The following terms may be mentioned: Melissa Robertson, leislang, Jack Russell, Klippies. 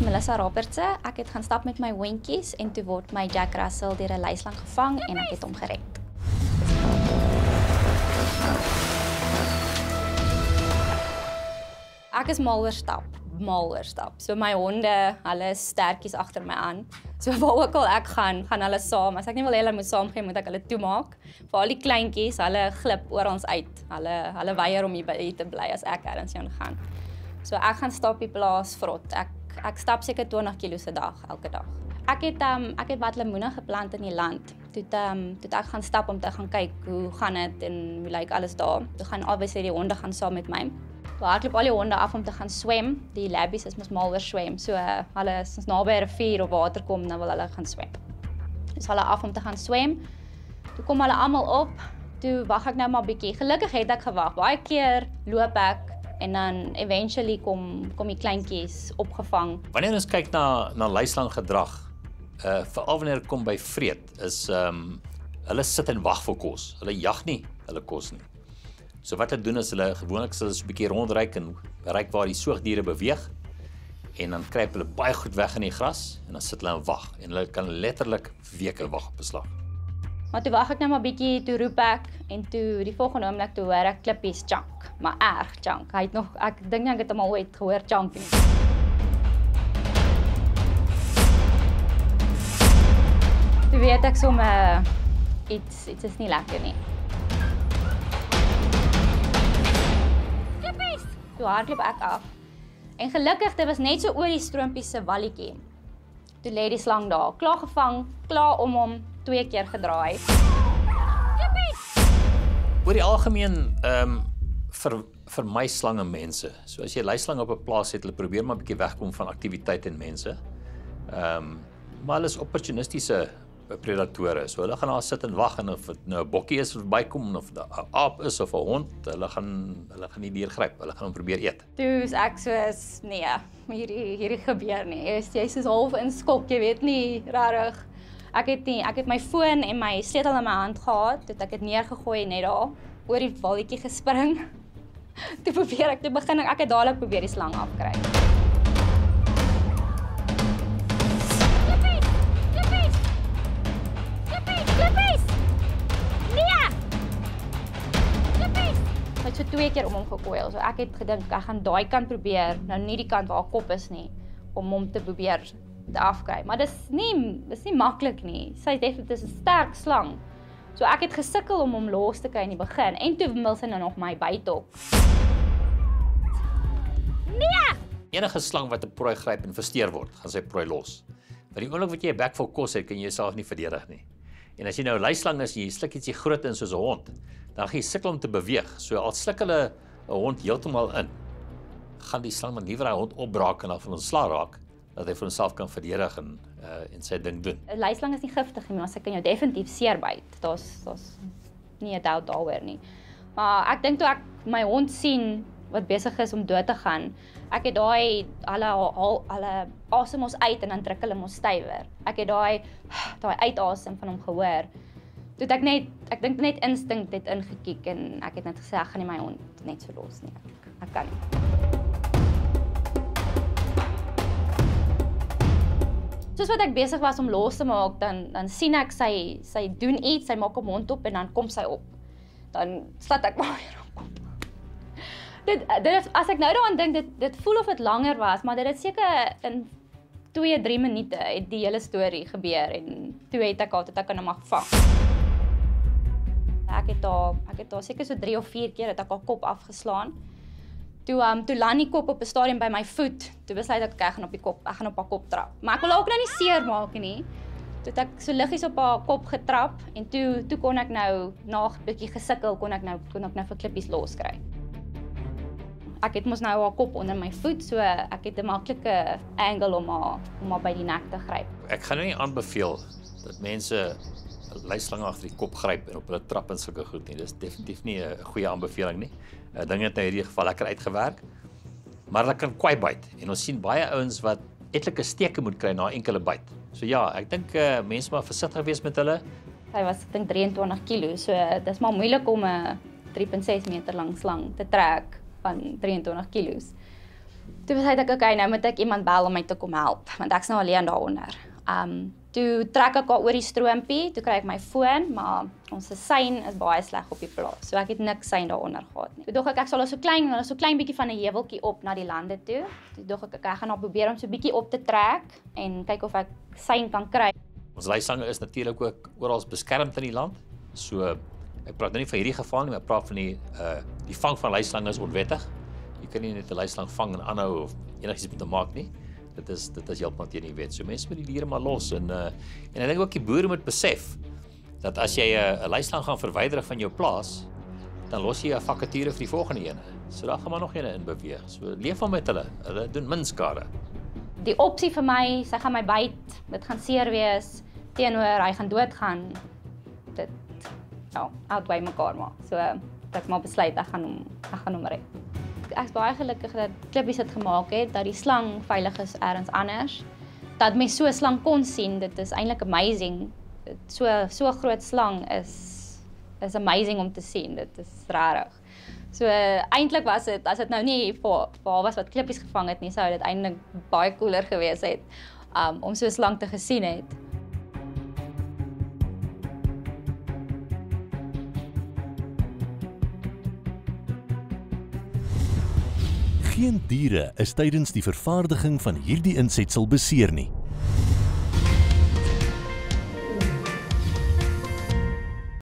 is Melissa Robertson. Ek het gaan stap met my hondjies en toe word my Jack Russell deur 'n leislang gevang en ek het hom gered. Ek is mal oor stap, So my honde, hulle is sterkies agter my aan. So waar ook al ek gaan, gaan hulle saam. As ek nie wil hê hulle moet saamgaan, moet ek hulle toemaak. Veral die kleintjies, hulle glip oor ons uit. Hulle weier om hier te bly as ek ergens heen gaan. So ek gaan stap die plaas vrot. Ek stap seker 20 kilo se dag, elke dag. Ek het wat lemoene geplant in die land. Toe ek gaan stap om te gaan kyk hoe gaan dit en hoe lyk alles daar. Toe gaan obviously die honde gaan saam met my. Maar ek loop al die honde af om te gaan swem. Die labbies is mos mal oor swem. So hulle is naby 'n rivier of water kom, dan wil hulle gaan swem. Dus hulle af om te gaan swem. Toe kom hulle almal op. Toe wag ek nou maar 'n bietjie. Gelukkig het ek gewag. Baie keer loop ek en dan eventually kom die kleintjies opgevang. Wanneer ons kyk na leislang gedrag, veral wanneer kom by vreet, is hulle sit en wag vir kos. Hulle jag nie, hulle kos nie. So wat hulle doen is hulle gewoonlik sal so 'n bietjie rondryk en ryk waar die soogdiere beweeg en dan kruip hulle baie goed weg in die gras en dan sit hulle en wag en hulle kan letterlik weke wag op 'n slag. Maar toe wag ek nou maar bietjie, toe roep ek en toe die volgende oomblik toe hoor ek Klippies chunk, maar erg chunk. Hy het nog ek dink nie ek het hom al ooit gehoor chunk nie. Toe weet ek sommer iets is nie lekker nie. Klippies. Toe hardloop ek af. En gelukkig dit was net so oor die stroompie se walletjie. Toe lê die slang daar, klaar gevang, klaar om hom 2 keer gedraai. Klippies! Oor die algemeen vermy slange mense. So as jy leislang op 'n plaas het, hulle probeer maar 'n bietjie wegkom van aktiwiteit en mense. Maar hulle is opportunistiese predatore. So hulle gaan daar sit en wag en of dit nou 'n bokkie is wat bykom of 'n aap is of 'n hond, hulle gaan nie deurgryp. Hulle gaan hom probeer eet. Toe is ek soos nee, hierdie gebeur nie. Jy's soos half in skok, jy weet nie regtig. Ek het my foon en my sleutel in my hand gehad, toe ek dit neergegooi net daar oor die walletjie gespring. Toe begin ek het dadelik probeer die slang afkry. Klippies! Klippies! Klippies! Klippies! Nee! Klippies! Ek het so 2 keer om hom gekoil. So ek het gedink ek gaan daai kant probeer, nou nie die kant waar haar kop is nie, om hom te probeer afkry. Maar dis nie maklik nie. Sy sê dit is 'n sterk slang. So ek het gesukkel om hom los te kry in die begin en toe wil sy nou nog my bytok. Nee! Enige slang wat 'n prooi gryp en versteur word, gaan sy prooi los. Want die oomblik wat jy 'n bek vol kos het, kan jy jouself nie verdedig nie. En as jy nou 'n leislang is en jy sluk ietsie groot in soos 'n hond, dan gaan jy sukkel om te beweeg. So al sluk hulle 'n hond heeltemal in, gaan die slang maar liewer daai hond opbraak en dan van ontslaa raak. Dat hy vir homself kan verdedig en sy ding doen. 'n Leislang is nie giftig nie, maar sy kan jou definitief seerbyt. Daar's nie 'n doubt daaroor nie. Maar ek dink toe ek my hond sien wat besig is om dood te gaan, ek het daai hulle asem ons uit en dan druk hulle mos stywer. Ek het daai uitasem van hom gehoor. Toe ek net ek dink net instink het ingekiek en ek het net gesê ek gaan nie my hond net so los nie. Ek kan nie. Soos wat ek besig was om los te maak, dan sien ek sy doen iets, sy maak 'n mond op en dan kom sy op. Dan slat ek maar weer op. Dit as ek nou daaraan dink, dit voel of dit langer was, maar dit het seker in 2-3 minute het die hele storie gebeur en toe het ek haar tot ek kan hom afvang. Ek het haar seker so 3 of 4 keer het ek haar kop afgeslaan. Toe land die kop op 'n stadium by my voet. Toe besluit ek ek gaan op die kop, ek gaan op haar kop trap. Maar ek wil ook nou nie seer maak nie. Toe het ek so liggies op haar kop getrap en toe kon ek nou na 'n bietjie gesukkel kon ek nou vir Klippies loskry. Ek het mos nou haar kop onder my voet, so ek het 'n maklike angle om haar by die nek te gryp. Ek gaan nou nie aanbeveel dat mense leislange agter die kop gryp en op hulle trap en sulke goed nie. Dis definitief nie 'n goeie aanbeveling nie. Ek dink dit het in hierdie geval lekker uitgewerk. Maar hulle kan kwai byt en ons sien baie ouens wat etlike steke moet kry na enkele byt. So ja, ek dink mense maar versigtig wees met hulle. Hy was ek dink 23 kg, so dis maar moeilik om 'n 3.6 meter lang slang te trek van 23 kg. Toe besluit ek, okay, nou moet ek iemand bel om my te kom help, want ek's nou alleen daaronder. Toe trek ek al oor die stroompie, toe kry ek my foon, maar ons sein is baie sleg op die plaas, so ek het niks sein daaronder gehad nie. Toe dog ek sal so klein bietjie van 'n heuweltjie op na die lande toe. Toe dog ek ek gaan nou probeer om so bietjie op te trek en kyk of ek sein kan kry. Ons leisanger is natuurlik ook oral beskermd in die land. So ek praat nou nie van hierdie geval nie, maar ek praat van die vang van leislange is onwettig. Je kan niet net een lijstlang vangen en aanhouden of enigszins met hem maken. Dat is helemaal tegen die wet. So, mensen moeten die dieren maar los. En ik denk ook die boeren moet beseffen dat als jij een lijstlang gaat verwijderen van je plaats, dan los je je vacature voor die volgende ene. So, daar gaan we nog een in bewegen. So, leef van met hulle. Hulle doen min skade. Die optie voor mij, zij gaan mij bijten, het gaan seer wees, teenoor, hy gaan doodgaan. Dit outweigh mekaar maar. So, dat ek maar besluit, ek gaan hom red. Ek is baie gelukkig dat Klippies dit gemaak het, dat die slang veilig is ergens anders. Dat mens so 'n slang kon sien, dit is eintlik amazing. So 'n groot slang is amazing om te sien, dit is rarig. So eintlik was dit, as dit nou nie vir was wat Klippies gevang het nie, sou dit eintlik baie cooler gewees het om so 'n slang te gesien het. Geen diere is tydens die vervaardiging van hierdie insetsel beseer nie.